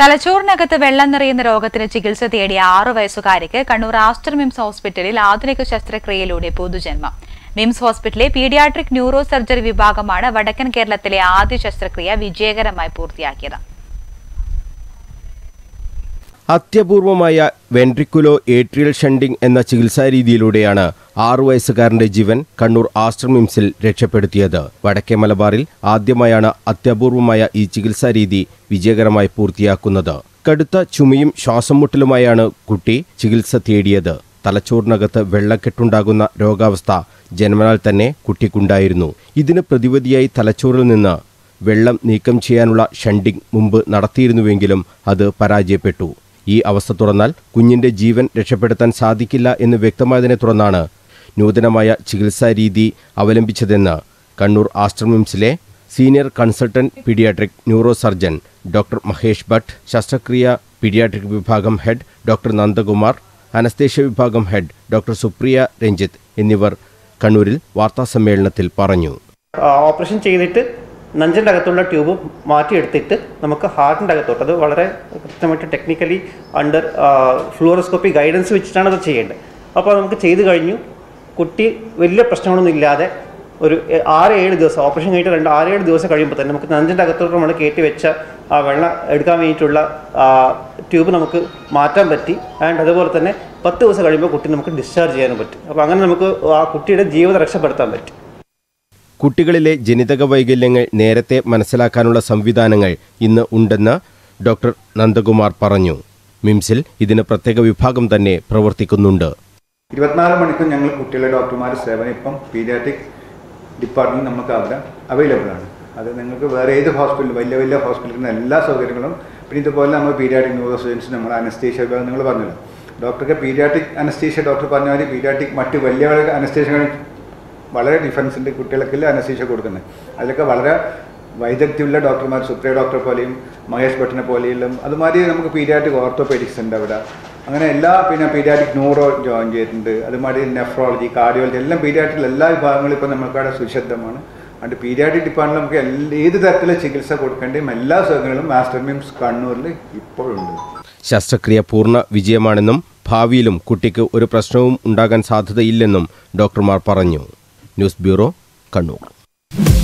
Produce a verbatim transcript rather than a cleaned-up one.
തലച്ചോറിനകത്ത് വെള്ളം നിറയുന്ന രോഗത്തിന് ചികിത്സ തേടിയ ആറ് വയസ്സുകാരിക്ക് കണ്ണൂർ ആസ്റ്റർ മിംസ് ഹോസ്പിറ്റലിൽ ആധുനിക ശസ്ത്രക്രിയയിലൂടെ പൊതുജന്മം. മിംസ് ഹോസ്പിറ്റലിലെ പീഡിയാട്രിക് ന്യൂറോ സർജറി വിഭാഗമാണ് വടക്കൻ കേരളത്തിലെ ആദ്യ ശസ്ത്രക്രിയ വിജയകരമായി പൂർത്തിയാക്കിയത്. അത്യപൂർവമായ വെൻട്രിക്കുലോ ഏട്രിയൽ ഷണ്ടിംഗ് എന്ന ചികിത്സാ രീതിയിലൂടെയാണ് ആറു വയസ്സുകാരന്റെ ജീവൻ കണ്ണൂർ ആസ്റ്റർ മിംസിൽ രക്ഷപ്പെടുത്തിയത്. വടക്കേ മലബാറിൽ ആദ്യമായാണ് അത്യപൂർവമായ ഈ ചികിത്സാ രീതി വിജയകരമായി പൂർത്തിയാക്കുന്നത്. കടുത്ത ചുമയും ശ്വാസം മുട്ടലുമായാണ് കുട്ടി ചികിത്സ തേടിയത്. തലച്ചോറിനകത്ത് വെള്ളക്കെട്ടുണ്ടാകുന്ന രോഗാവസ്ഥ ജന്മനാൽ തന്നെ കുട്ടിക്കുണ്ടായിരുന്നു. ഇതിന് പ്രതിവിധിയായി തലച്ചോറിൽ നിന്ന് വെള്ളം നീക്കം ചെയ്യാനുള്ള ഷണ്ടിംഗ് മുമ്പ് നടത്തിയിരുന്നുവെങ്കിലും അത് പരാജയപ്പെട്ടു. ഈ അവസ്ഥ തുറന്നാൽ കുഞ്ഞിൻ്റെ ജീവൻ രക്ഷപ്പെടുത്താൻ സാധിക്കില്ല എന്ന് വ്യക്തമായതിനെ തുടർന്നാണ് നൂതനമായ ചികിത്സാ രീതി അവലംബിച്ചതെന്ന് കണ്ണൂർ ആസ്റ്റർ മിംസിലെ senior consultant paediatric neuro surgeon doctor Mahesh Bhat, ശസ്ത്രക്രിയ പീഡിയാട്രിക് വിഭാഗം ഹെഡ് ഡോക്ടർ നന്ദകുമാർ, അനസ്തേഷ്യ വിഭാഗം ഹെഡ് ഡോക്ടർ സുപ്രിയ രഞ്ജിത്ത് എന്നിവർ കണ്ണൂരിൽ വാർത്താസമ്മേളനത്തിൽ പറഞ്ഞു. ഓപ്പറേഷൻ ചെയ്തിട്ട് നെഞ്ചിൻ്റെ അകത്തുള്ള ട്യൂബ് മാറ്റിയെടുത്തിട്ട് നമുക്ക് ഹാർട്ടിൻ്റെ അകത്തോട്ട്, അത് വളരെ കൃത്യമായിട്ട് ടെക്നിക്കലി അണ്ടർ ഫ്ലൂറോസ്കോപ്പി ഗൈഡൻസ് വെച്ചിട്ടാണ് അത് ചെയ്യേണ്ടത്. അപ്പോൾ നമുക്ക് ചെയ്തു കഴിഞ്ഞു. കുട്ടി വലിയ പ്രശ്നങ്ങളൊന്നും ഇല്ലാതെ ഒരു ആറ് ഏഴ് ദിവസം ഓപ്പറേഷൻ കഴിഞ്ഞിട്ട് രണ്ട് ആറ് ഏഴ് ദിവസം കഴിയുമ്പോൾ തന്നെ നമുക്ക് നെഞ്ചിൻ്റെ അകത്തോട്ട് നമ്മൾ കയറ്റി വെച്ച ആ വെള്ളം എടുക്കാൻ വേണ്ടിയിട്ടുള്ള ട്യൂബ് നമുക്ക് മാറ്റാൻ പറ്റി. ആൻഡ് അതുപോലെ തന്നെ പത്ത് ദിവസം കഴിയുമ്പോൾ കുട്ടി നമുക്ക് ഡിസ്ചാർജ് ചെയ്യാനും പറ്റും. അപ്പോൾ അങ്ങനെ നമുക്ക് ആ കുട്ടിയുടെ ജീവിതം രക്ഷപ്പെടുത്താൻ പറ്റും. കുട്ടികളിലെ ജനിതക വൈകല്യങ്ങൾ നേരത്തെ മനസ്സിലാക്കാനുള്ള സംവിധാനങ്ങൾ ഇന്ന് ഉണ്ടെന്ന് ഡോക്ടർ നന്ദകുമാർ പറഞ്ഞു. മിംസിൽ ഇതിന് പ്രത്യേക വിഭാഗം തന്നെ പ്രവർത്തിക്കുന്നുണ്ട്. ഇരുപത്തിനാല് മണിക്കൂർ ഞങ്ങൾ കുട്ടികളെ ഡോക്ടർമാർ സേവനം ഇപ്പം പീഡിയാട്രിക് ഡിപ്പാർട്ട്മെൻറ്റ് നമുക്ക് അവിടെ അവൈലബിൾ ആണ്. അത് നിങ്ങൾക്ക് വേറെ ഏത് ഹോസ്പിറ്റലിൽ വലിയ വലിയ ഹോസ്പിറ്റലിൽ എല്ലാ സൗകര്യങ്ങളും, പിന്നെ ഇതുപോലെ നമ്മൾ പീഡിയാട്രിക് ന്യൂറോ സർജൻസ്, നമ്മൾ അനസ്തേഷ്യ വിഭാഗം നിങ്ങൾ പറഞ്ഞല്ലോ ഡോക്ടർക്ക് പീഡിയാട്രിക് അനസ്തേഷ്യ ഡോക്ടർ പറഞ്ഞ മാതിരി പീഡിയാട്രിക് മറ്റ് വലിയ വലിയ അനസ്തേഷ്യകൾ വളരെ ഡിഫറൻസ് ഉണ്ട്. കുട്ടികൾക്കില്ല അനസ്തേഷ്യ കൊടുക്കുന്നത് അതിലൊക്കെ വളരെ വൈദഗ്ധ്യമുള്ള ഡോക്ടർമാർ, സുപ്രിയ ഡോക്ടറെ പോലെയും മഹേഷ് ഭട്ടിനെ പോലെയുള്ള അതുമാതിരി നമുക്ക് പീഡിയാട്രിക് ഓർത്തോപെഡിക്സ് ഉണ്ട് അവിടെ. അങ്ങനെ എല്ലാ പിന്നെ പീഡിയാട്രിക് ന്യൂറോ ജോയിൻ ചെയ്തിട്ടുണ്ട്. അതുമാതിരി നെഫ്രോളജി, കാർഡിയോളജി എല്ലാം പീഡിയാട്രിക് എല്ലാ വിഭാഗങ്ങളും ഇപ്പോൾ നമുക്കവിടെ സുശബ്ദമാണ്. അതുകൊണ്ട് പീഡിയാട്രിക് ഡിപ്പാർട്ട്മെൻറ്റ് നമുക്ക് എല്ലാ ഏത് തരത്തിലുള്ള ചികിത്സ കൊടുക്കേണ്ടതും എല്ലാ സൗകര്യങ്ങളും ആസ്റ്റർ മിംസ് കണ്ണൂരിൽ ഇപ്പോഴുണ്ട്. ശസ്ത്രക്രിയ പൂർണ്ണ വിജയമാണെന്നും ഭാവിയിലും കുട്ടിക്ക് ഒരു പ്രശ്നവും ഉണ്ടാകാൻ സാധ്യതയില്ലെന്നും ഡോക്ടർമാർ പറഞ്ഞു. News bureau, Kannur.